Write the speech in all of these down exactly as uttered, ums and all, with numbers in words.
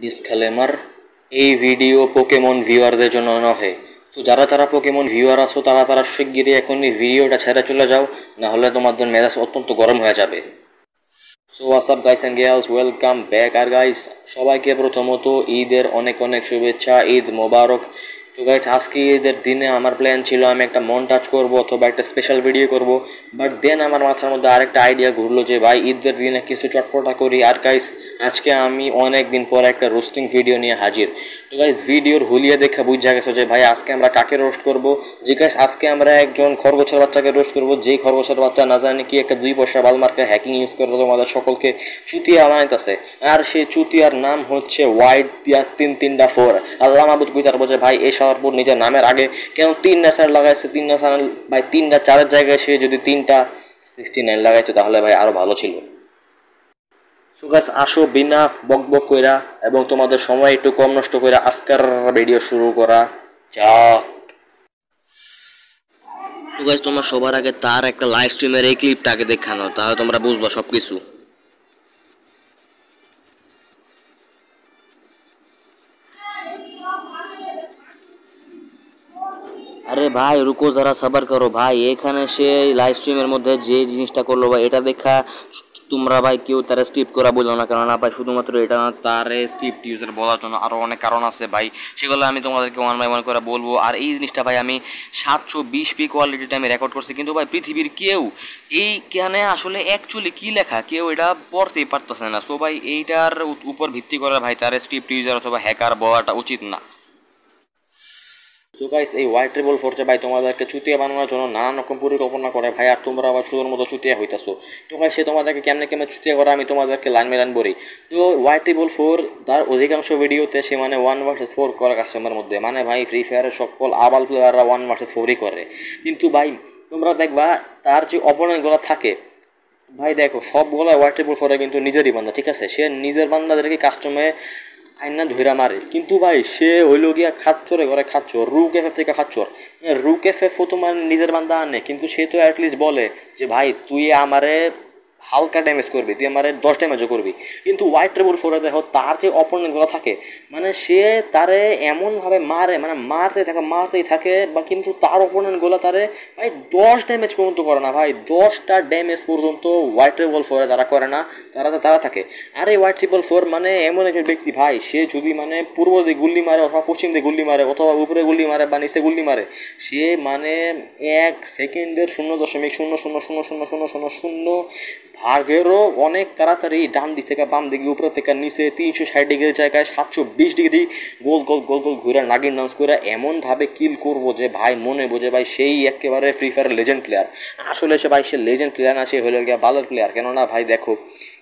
Disclaimer ए video Pokemon भिवारदेर जोन्नो नय। तो जरा जरा पोकेमन भिवार आसो तारा तारा शीघ्रई एखोनी भिडियोटा छेड़े चले जाओ, ना होले तोमादेर मेजाज अत्यंत गरम हो जाबे। So what's up guys and girls, welcome back. और गाइस सबाइके प्रथमत ईदेर अनेक अनेक शुभेच्छा, ईद मुबारक। तो गाइस आज के ईदेर दिने आमार प्लान छिलो आमी एकटा मन टाच करब अथवा एकटा स्पेशल भिडियो करब, बाट देन आमार माथार मध्य आरेकटा आइडिया घुरलो जे भाई ईदेर दिने किछु चटपटा करी। और गाइस आजके आमी अनेक दिन पर एकटा रोस्टिंग भिडियो निये हाजिर। तो गाइस भिडियोर हुलिया देखे बुझा गेछो जे भाई आजके आमरा काके रोस्ट करब। जे गाइस आजके आमरा एकजन खरगोशेर बाच्चाके रोस्ट करब, जेई खरगोशेर बाच्चा ना जाने कि एकटा दुई पयसा बाल मार्का हैकिंग यूज करे तोमादेर सकलके चुतिया बानाइतेछे। आर सेई चुतियार नाम हच्छे white four four four. Allah माबुद बुझार बोझे भाई ए पर निजे नाम आगे क्यों तीन नैशार लगे तीन नैशान भाई तीन चार जगह से जो तीन सिक्सटी नाइन लगे तो भाई और भलो छो। सो गाइस आसो बिना बकबक करा और तुम्हारे समय एक कम नष्ट करा आजकल भिडियो शुरू करा जा। तो गाइस तुम्हार सबार आगे तार एक लाइव स्ट्रीम ये क्लिप्ट आगे देखानो तुम्हारा बुझबा सब किस। अरे भाई रुको जरा सबर करो भाई, एखाने से लाइव स्ट्रीमेर मध्य जे जिनिसटा करलो भाई एटा देखा तुम्हारा भाई क्यों तारे स्क्रिप्ट करा बोलो ना, कारण भाई शुधुमात्र एटा ना तारे स्क्रिप्ट यूजर बोलार जन्य आरो अनेक कारण आछे भाई, सेगुलो आमी तोमादेरके वन बाय वन करे बोलबो। और एई जिनिसटा भाई आमी सातशो बीस पी क्वालिटीटा आमी रेकर्ड करछि, किन्तु भाई पृथिबीर केउ एइखाने आसले एक्चुअली कि लेखा केउ एटा पढ़तेई पारतेछे ना। सो भाई एइटार उपर भित्ति करे भाई तारे स्क्रिप्ट यूजर अथवा हैकार बोलाटा उचित ना। So guys white four four four भाई तुम्हारे चुतिया बनानोर जोन्नो नाना रकम परिकल्पना करे भाई, और तुम्हारा आबार शुधुर मतो चुतिया हईताछो। तो गाइस से तुम्हारे केमने केमने चुतिया करे आमी तुम्हारे लाइन में लाइन बोली। तो वाइट फोर फोर फोर तार अधिकांश भिडियोते से माने वन वर्सेस फोर करे कास्टमार मध्य माने भाई फ्री फायर सकल आबाल प्लेयाररा वन वर्सेस फोर ही करे, किन्तु भाई तुम्हारा देखबा तार जे अपोनेंटगुलो थाके भाई देखो सबगुलो वाइट फोर फोर फोर ए किन्तु निजेरई बान्दा, ठीक आछे से निजेर बान्दादेरके कास्टमे आईना धुरा मारे, किन्तु भाई से हलो गिया खाच्चरे घरे खाच्चर रुक एफ एफ खाच्चर रुक एफ एफ तुम्हार निजेर बान्दा आने, किन्तु से तो एटलिस्ट बोले जे भाई तुई आमारे हल्का डैमेज करबी, तुई आमारे दस डैमेजो करबी। किन्तु वाइट फोर फोर फोर देखो तार जे अपोनेंटगुलो थाके माने से तारे एमन भावे मारे माने मारते थाके मारतेई थाके बा, किन्तु तार अपोनेंटगुलो तारे भाई दस डैमेज पर्यन्त करे ना भाई, दसटा डैमेज पर्यन्त वाइट फोर फोर फोर ए तारा करे ना, तारा तो तारा थाके। और ये white four four four four माने एमन एक व्यक्ति भाई से यदि माने पूर्व दिके गुल्ली मारे अथवा पश्चिम दिके गुल्ली मारे अथवा ऊपरे गुल्ली मारे बा नीचे गुल्ली मारे, से माने एक सेकेंडेर शून्य दशमिक शून्य शून्य शून्य शून्य शून्य शून्य शून्य भागेरो अनेक ताड़ाताड़ी डान दिक थेके बाम दिके ऊपर थेके नीचे तीन सौ षाट डिग्री जगह सातशो बीस डिग्री गोल गोल गोल गोल घुरे नागिन डांस करे एमन भावे किल करब जे भाई मने बोझे भाई सेई एकेबारे फ्री फायर लेजेंड प्लेयार। आसले से भाई से लेजेंड प्लेयार ना, से हलो गिया बालार प्लेयार, केनना भाई देखो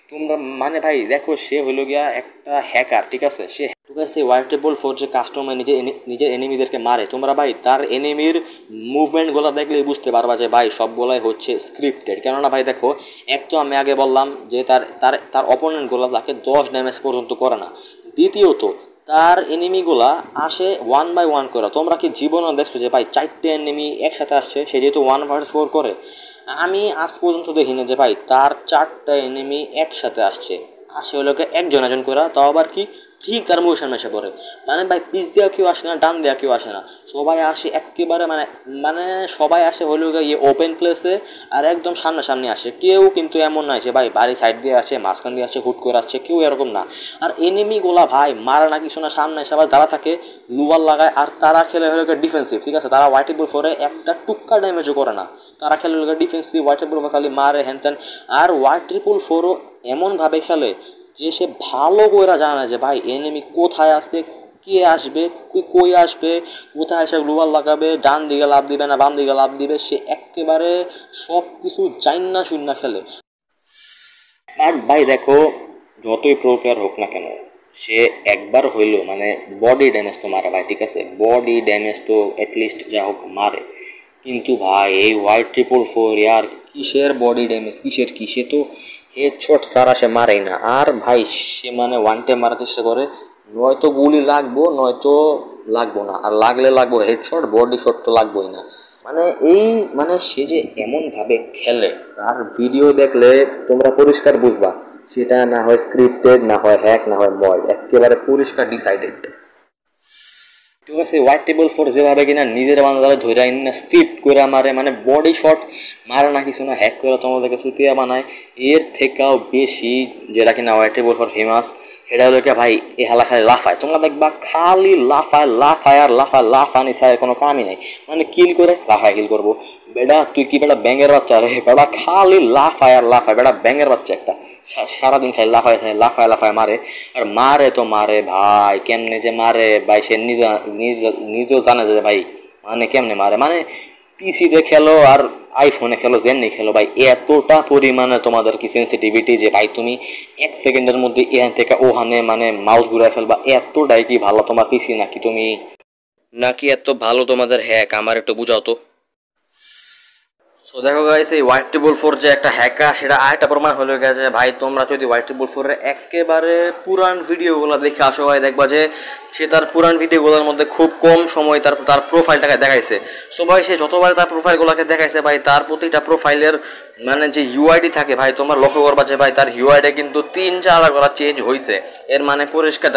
तुम्हारा माने भाई देखो से हलो गिया एकटा हैकार, ठीक आछे से। तो guys white four four four जे कास्टमार निजे निजे एनिमीदेरके मारे तुम्हारा भाई तार एनिमिर मुभमेंटगुलो देखलेई बुझते पारबा जे भाई सबगुलोई होच्छे स्क्रिप्टेड, केनना भाई देखो एक तो आमी आगे बोल्लाम जे तार तार तार अपोनेंटगुलो ताके दस डैमेज पर्यन्त करे ना, द्वितीयत तार एनिमिगुला आसे वन बाय वन करे। तोमरा कि जीवने देखछो जे भाई चारटे एनिमी एकसाथे आसछे से जेहेतु वन भार्सेस फोर करे, आमी आज पर्यन्त देखिना जे भाई तार चारटा एनिमी एकसाथे आसछे आसे लोके एकजन एकजन करा, ताओ आबार कि ठीक तार मुखेर सामने एसे पड़े माने भाई पिछ दिया केउ आसे ना डान दिया केउ आसे ना, सबाई आसे एकेबारे माने माने सबाई आसे हलो ये ओपेन प्लेसे और एकदम सामने सामने आसे, केउ किन्तु एमन ना जे भाई बाड़ी साइड दिए आसे माझखान दिए आसे हुट करे आसे केउ एरकम ना। और एनिमिगुला भाई मारा ना किछु ना सामने एसे आबार दाड़ा थाके लुवार लागाय, और तारा खेले हलो डिफेंसिव, ठीक आछे तारा वाइट फोर फोर फोर ए एकटा टुक्का डैमेजो करे ना, तारा खेले हलो defensive white four four four four खाली मारे हेन तेन। और white four four four four एमन भावे खेले जे से भालो कोइरा जाने जे भाई एनिमी कोथाय आसे के आसबे कोई कोई आसबे कोथाय एसे ग्लोबाल लागाबे डान दिके लाभ दिबे ना बाम दिके लाभ दिबे, से एकेबारे सब किछु जान्ना शुन्ना खेले। और भाई देखो যতই प्रो प्लेयर হোক না কেন से एक बार হইলো মানে बडी डैमेज तो मारे भाई, ठीक है बडी डैमेज तो एटलिस्ट যা হোক मारे, কিন্তু ভাই এই white four four four four यार কিসের बडी डैमेज কিসের কিসে तो हेडशॉट सारा से मारे ना। और भाई से माने वन टाइम मारा चेष्टा करे नय तो गुली लागबो नय तो लागबो ना, और लागले लागबो हेडशॉट बडी शॉट तो लागबोई ना, माने एई माने से जे एमन भावे खेले तार भिडियो देखले तोमरा परिष्कार बुझबा সেটা না হয় স্ক্রিপ্টেড, না হয় হ্যাক, না হয় মড, একেবারে পরিষ্কার ডিসাইডেড। ঠিক আছে, ওয়াইট ফোর ফোর ফোর যেভাবে কিনা নিজের বানালে ধরে আইন না স্ক্রিপ্ট করে মারে, মানে বডি শট মারে না কিছু না, হ্যাক করে তোমাদেরকে সুতিয়া বানায়, এর থেকেও বেশি যেটা কিনা white four four four famous সেটা হলো কি ভাই এ হালা খালি লাফায়। তোমরা দেখবা খালি লাফায় লাফায় আর লাফায়, লাফানি ছাড়া কোনো কামই নাই, মানে কিল করে লাফায় কিল করবো। বেটা তুই কি বেটা ব্যাঙের বাচ্চা রে, বেটা খালি লাফায় আর লাফায়, বেটা ব্যাঙের বাচ্চা একটা, সারাদিন খালি লাফায় খায় লাফায় লাফায় মারে, আর মারে তো মারে ভাই কেমনে যে মারে ভাই, সে নিজে নিজেও জানে যে ভাই মানে কেমনে মারে, মানে পিসিতে খেলো আর আইফোনে খেলো যেমনি খেলো ভাই এতটা পরিমাণে তোমাদের কি সেন্সিটিভিটি যে ভাই তুমি এক সেকেন্ডের মধ্যে এখান থেকে ওখানে মানে মাউস ঘুরায় ফেলবা, এতটাই কি ভালো তোমার পিসি নাকি তুমি নাকি এত ভালো তোমাদের হ্যাক, আমার একটু বুঝাও তো। তো দেখো গাইস এই ওয়াইট ফোর ফোর ফোর যে একটা হ্যাকার সেটা আরেকটা প্রমাণ হলো গেছে ভাই। তোমরা যদি ওয়াইট ফোর ফোর ফোর এর একেবারে পুরান ভিডিওগুলো দেখে আসো ভাই, দেখবা যে সে তার পুরান ভিডিওগুলোর মধ্যে খুব কম সময় তার তার প্রোফাইলটাকে দেখাইছে। সো ভাই সে যতবার তার প্রোফাইলগুলোকে দেখাইছে ভাই তার প্রতিটা প্রোফাইলের মানে যে ইউআইডি থাকে ভাই তোমরা লক্ষ্য করবা যে ভাই তার ইউআইডি কিন্তু তিন চারটা করে চেঞ্জ হয়েছে। এর মানে পরিষ্কার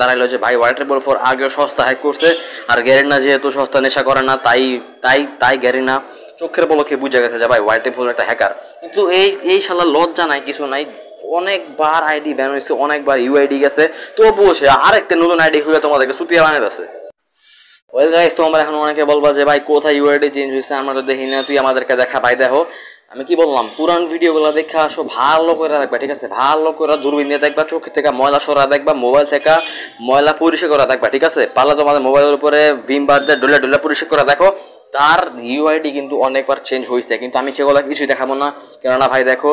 দাঁড়াইলো যে ভাই ওয়াইট ফোর ফোর ফোর আগেও সস্তা হ্যাক করছে, আর গ্যারি না যেহেতু সস্তা নেশা করে না তাই তাই তাই গ্যারি না চোখের পলকে বুঝে গেছে যে ভাই ওয়াইট ফোর ফোর ফোর একটা হ্যাকার। কিন্তু এই এই শালা লজ্জা নাই কিছু নাই, অনেকবার আইডি ব্যান হয়েছে, অনেকবার ইউআইডি গেছে, তবুও সে আরেকটা নতুন আইডি খুলে তোমাদেরকে সুতিয়া বানিয়ে আছে। ওই গাইস তোমরা এখন অনেকে বলবা যে ভাই কোথায় ইউআইডি চেঞ্জ হয়েছে আমরা তো দেখি না, তুই আমাদেরকে দেখা ভাই। দেখো আমি কি বললাম, পুরান ভিডিওগুলো দেখে আসো, ভালো করে দেখবা, ঠিক আছে, ভালো করে দূরবীন দিয়ে দেখবা, চোখ থেকে ময়লা সরা দেখবা, মোবাইল থেকে ময়লা পরিষ্কার করা দেখবা, ঠিক আছে, পারলে তোমাদের মোবাইলের উপরে ভিম বার দিয়ে ডলে ডলে পরিষ্কার করা দেখো। তার ইউআইডি কিন্তু অনেকবার চেঞ্জ হয়েছে, কিন্তু আমি সেগুলো কিছুই দেখাবো না, কেননা ভাই দেখো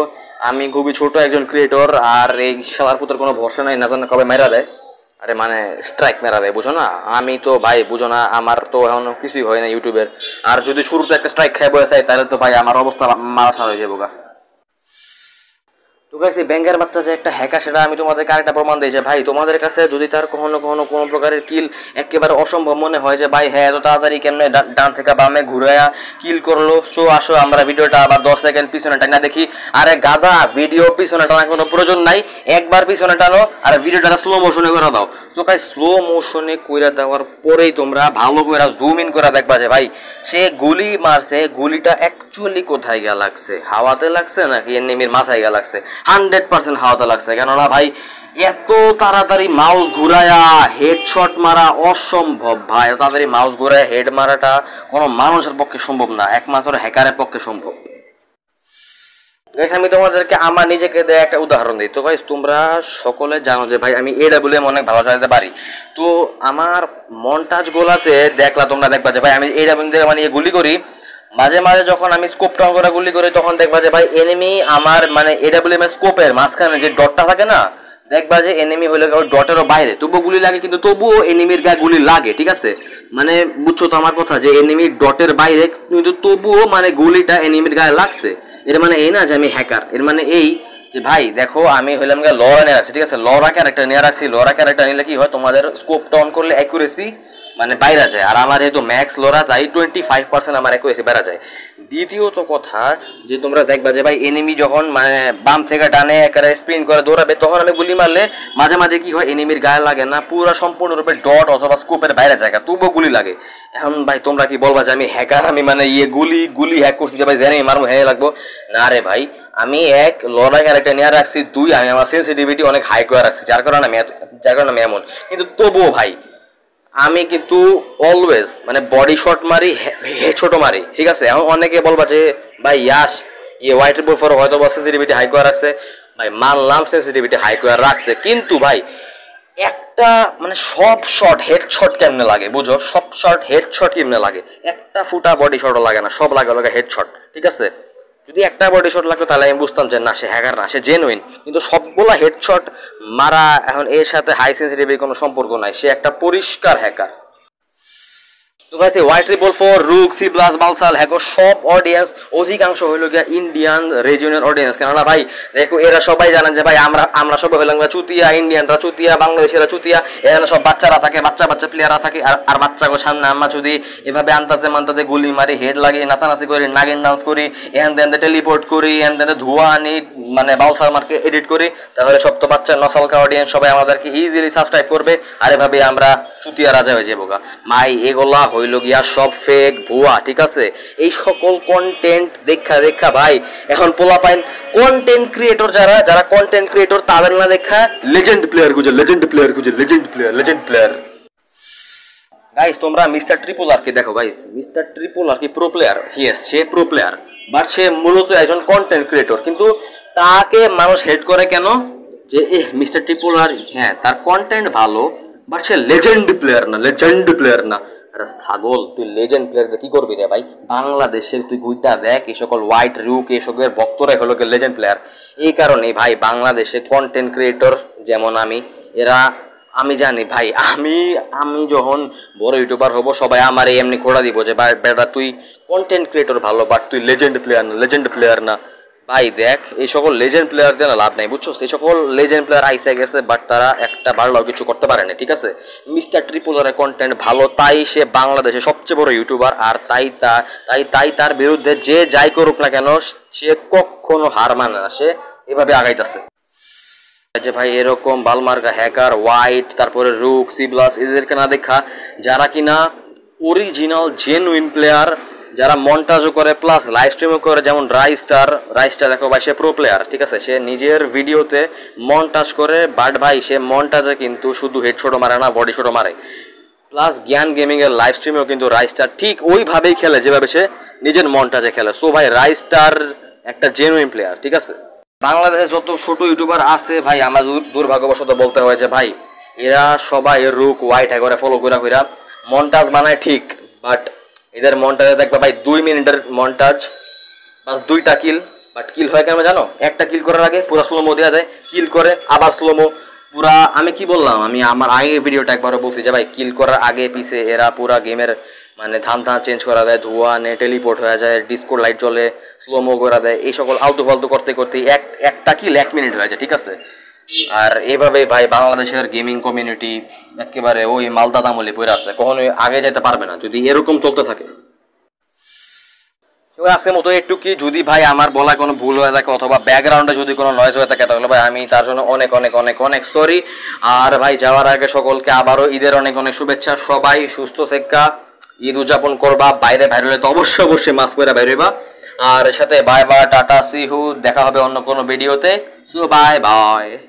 আমি খুবই ছোট একজন ক্রিয়েটর, আর এই সালার পুত্রের কোনো ভরসা নাই, না জানা কবে মেরা দেয়, আরে মানে স্ট্রাইক মেরা দেয়, বুঝো না, আমি তো ভাই বুঝো না, আমার তো এখন কিছুই হয় না ইউটিউবের, আর যদি শুরুতে একটা স্ট্রাইক খেয়ে বয়ে যায় তাহলে তো ভাই আমার অবস্থা মারা সার হয়ে যাবো গা। তো গাইস এই ব্যাঙ্গের বাচ্চা যে একটা হ্যাকার সেটা আমি তোমাদের আরেকটা প্রমাণ দিই যে ভাই তোমাদের কাছে যদি তার কখনো কখনো কোনো প্রকারের কিল একেবারে অসম্ভব মনে হয় যে ভাই হ্যাঁ এত তাড়াতাড়ি কেমনে ডান থেকে বামে ঘুরায়া কিল করলো, সো আসো আমরা ভিডিওটা আবার দশ সেকেন্ড পিছনে টানা দেখি। আরে গাধা, ভিডিও পিছনে টানার কোনো প্রয়োজন নাই, একবার পিছনে টানো আর ভিডিওটা স্লো মোশনে করে দাও। তো গাইস স্লো মোশনে করে দেওয়ার পরেই তোমরা ভালো করে জুম ইন করে দেখবা যে ভাই সে গুলি মারছে, গুলিটা অ্যাকচুয়ালি কোথায় গিয়ে লাগছে, হাওয়াতে লাগছে নাকি এনিমির মাথায় গিয়ে লাগছে, হান্ড্রেড পার্সেন্ট হাওয়াতে লাগছে, কেননা ভাই এত তাড়াতাড়ি মাউস ঘুরায়া হেডশট মারা অসম্ভব ভাই, এত তাড়াতাড়ি মাউস ঘুরায় হেড মারাটা কোনো মানুষের পক্ষে সম্ভব না, একমাত্র হ্যাকারের পক্ষে সম্ভব। গাইস আমি তোমাদেরকে আমার নিজেকে দেয়া একটা উদাহরণ দিই। তো গাইস তোমরা সকলে জানো যে ভাই আমি এডাব্লিউএম অনেক ভালো চালাতে পারি, তো আমার মন্টাজ গোলাতে দেখলা তোমরা দেখবা যে ভাই আমি এডাব্লিউএম দিয়ে মানে গুলি করি, মাঝে মাঝে যখন আমি স্কোপ টাউন করে গুলি করি তখন দেখবা যে ভাই এনিমি আমার মানে এডাব্লিউএম এর স্কোপের মাঝখানে যে ডটটা থাকে না, দেখবা যে এনিমি হইলে ডটেরও বাইরে, তবুও গুলি লাগে, কিন্তু তবুও এনিমির গায়ে গুলি লাগে, ঠিক আছে, মানে বুঝছো তো আমার কথা, যে এনিমি ডটের বাইরে কিন্তু তবুও মানে গুলিটা এনিমির গায়ে লাগছে। এর মানে এই না যে আমি হ্যাকার, এর মানে এই যে ভাই দেখো আমি হইলাম গিয়ে লরা নিয়ে রাখছি, ঠিক আছে, লরা ক্যারেক্টার নিয়ে রাখছি, লরা ক্যারেক্টার নিলে কি হয় তোমাদের স্কোপ টাউন করলে অ্যাকুরেসি মানে বাইরে যায়, আর আমার যেহেতু ম্যাক্স লোরা তাই টোয়েন্টি ফাইভ পার্সেন্ট আমার একুরেসি বাইরে যায়। দ্বিতীয়ত কথা যে তোমরা দেখবা যে ভাই এনিমি যখন মানে বাম থেকে ডানে একেবারে স্প্রিন্ট করে দৌড়াবে তখন আমি গুলি মারলে মাঝে মাঝে কি হয় এনিমির গায়ে লাগে না, পুরো সম্পূর্ণরূপে ডট অথবা স্কোপের বাইরে জায়গা, তবুও গুলি লাগে। এখন ভাই তোমরা কি বলবা যে আমি হ্যাকার, আমি মানে ইয়ে গুলি গুলি হ্যাক করছি যে ভাই জানি মারবো হ্যাঁ লাগবো না রে ভাই, আমি এক লড়াই ক্যারেক্টার নিয়ে রাখছি, দুই আমি আমার সেন্সিটিভিটি অনেক হাই করে রাখছি, যার কারণে আমি যার কারণে আমি এমন, কিন্তু তবুও ভাই আমি কিন্তু অলওয়েজ মানে বডি শট মারি, হেডশটও মারি, ঠিক আছে। এখন অনেকে বলবা যে ভাই ইয়াস ইয়ে ওয়াইট ফোর ফোর ফোর হয়তো বা সেন্সিটিভিটি হাই করে রাখছে, ভাই মানলাম সেন্সিটিভিটি হাই করে রাখছে, কিন্তু ভাই একটা মানে সব শট হেডশট কেমনে লাগে বুঝো, সব শট হেডশট কেমনে লাগে, একটা ফুটা বডি শটও লাগে না, সব লাগে লাগে হেডশট, ঠিক আছে। যদি একটা বডি শট লাগতো তাহলে আমি বুঝতাম যে না সে হ্যাকার না, সে জেনুইন, কিন্তু সবগুলো হেডশট মারা, এখন এর সাথে হাই সেন্সিটিভিটির কোনো সম্পর্ক নাই, সে একটা পরিষ্কার হ্যাকার। तो गाइस व्हाइट ट्रिपल फोर रुक सी प्लस बालसाल है को सब ऑडियंस अधिकांश हलो गया इंडियन रीजनल ऑडियंस केनना भाई देखो एरा सबाई जानें जे भाई आमरा आमरा सब हलांगा चुतिया इंडियनरा चुतिया बांग्लादेशीरा चुतिया एरा सब बच्चारा थाके बच्चा बच्चा प्लेयाररा थाके आर आर बच्चा को सामने आम्मा যদি এভাবে আনতাছে মানতাছে গুলি মারি হেড লাগিয়ে নাচানাচি করি নাগিন ডান্স করি এন্ড দেন টেলিপোর্ট করি এন্ড দেন ধোয়া আনি মানে বাউসার মার্কে এডিট করি তাহলে সব তো বাচ্চা নসলকা অডিয়েন্স সবাই আমাদেরকে ইজিলি সাবস্ক্রাইব করবে আর এভাবে আমরা চুতিয়া রাজা হয়ে যাবো গা মাই এগুলা হইল গিয়া সব ফেক ভুয়া ঠিক আছে এই সকল কন্টেন্ট দেখা দেখা ভাই এখন পোলা পাইন কন্টেন্ট ক্রিয়েটর যারা যারা কন্টেন্ট ক্রিয়েটর তাদের না দেখা লেজেন্ড প্লেয়ার গুজে লেজেন্ড প্লেয়ার গুজে legend player legend player guys तुम्हारा मिस्टर ट्रिपल आर के देखो गाइस मिस्टर ट्रिपल आर की प्रो प्लेयर यस से प्रो प्लेयर बार से मूलत एक कन्टेंट क्रिएटर किन्तु ताके मानुष हेट करे केनो जे ए मिस्टर ट्रिपल आर हाँ तार कन्टेंट भालो बार से लेजेंड प्लेयर ना लेजेंड प्लेयर ना अरे छागल तु लेजेंड प्लेयर की करबी रे भाई बांग्लादेशेर तु गुइटा देख ए सकल व्हाइट रुक ए सकल भक्तरा हलो के लेजेंड प्लेयर एई कारणे भाई बांग्लादेशे कन्टेंट क्रिएटर जेमन आमी एरा आमी जानी भाई आमी आमी जोहन बड़ो यूट्यूबर हब सबाई आमारे एमनि खोड़ा दिबो जे भाई बेटा तुई कन्टेंट क्रिएटर भालो बाट तुई लेजेंड प्लेयार ना लेजेंड प्लेयार ना भाई देख ए सकल लेजेंड प्लेयार देना लाभ नहीं बुझछस ए सकल लेजेंड प्लेयार आइसे गेछे बाट तारा एकटा बारलाओ किछु करते पारे ना ठीक आछे मिस्टर ट्रिपलर कन्टेंट भालो ताई से बांग्लादेशे सबचेये बड़ो यूट्यूबर आर ताई ताई ताई तार बिरुद्धे जे जाई करुक ना केन से कखनो हार माने ना से एभाबे आगाइतेछे जे भाई एरकम बालमार्गा हैकार व्हाइट तारपरे रुक सी प्लस एदेरके ना देखा जारा किना ओरिजिनल जेनुइन प्लेयार जरा मन्टाजो करे प्लस लाइव स्ट्रीमो करे जेमन राइस्टार राइस्टार देखो भाई से प्रो प्लेयार ठीक आछे से निजेर भिडियोते मन्टाज करे बाट भाई से मन्टाजे किन्तु शुधु हेडशटो मारे ना बडी शटो मारे प्लस ज्ञान गेमिंग एर लाइव स्ट्रीमेओ किन्तु राइस्टार ठीक ओइभाबेई खेले जेभाबे से निजेर मन्टाजे खेले सो भाई राइस्टार एकटा जेनुइन प्लेयार ठीक आछे बांग्लादेशे जो तो छोटो यूट्यूबर आसे भाई आमार दुर्भाग्यवशत बोलते हुए जे भाई एरा सबाई रुक व्हाइट एगारे फलो करा करा मन्टाज बनाय ठीक बाट एदेर मन्टाजे देखबा भाई दुई मिनिटेर मन्टाज बस दुईटा किल बाट किल हय केन जानो एकटा किल करार आगे पूरा स्लोमो देया जाय किल करे आबार स्लोमो पूरा आमी कि बोललाम आमी आमार आगे भिडियोटा एकबारो बोलछि जे भाई किल करार आगे पीछे एरा पूरा गेमेर माने धान धान चेंज करा दे धुआ ने टेलिपोर्ट हो जाए डिस्को लाइट जले स्लोमो करा दे ये सकल आलतू फालतू करते करते एक एकटा किल एक मिनट हो जाए ठीक है और एभाबे भाई बांग्लादेशेर गेमिंग कम्युनिटी एकेबारे ओई मालदा दामले पड़े आछे कखनोई आगे जेते पारबे ना जोदि एरकम चलते थाके तो आजके मतो एटुकुई जोदि भाई आमार बोला कोनो भूल हये थाके अथवा बैकग्राउंडे जोदि कोनो नॉइज हये थाके ताहले भाई आमी तार जोन्नो अनेक अनेक अनेक अनेक सरि और भाई जावार आगे सकलके आबारो ईदेर अनेक अनेक शुभेच्छा सबाई सुस्थ थेका ईद उद्यापन करबा बाहर बैर होले तो अवश्य अवश्य मास्क परे बैर होइबा और साथे bye bye tata see you देखा होबे अन्य कोनो भिडियोते सो बाय बाय।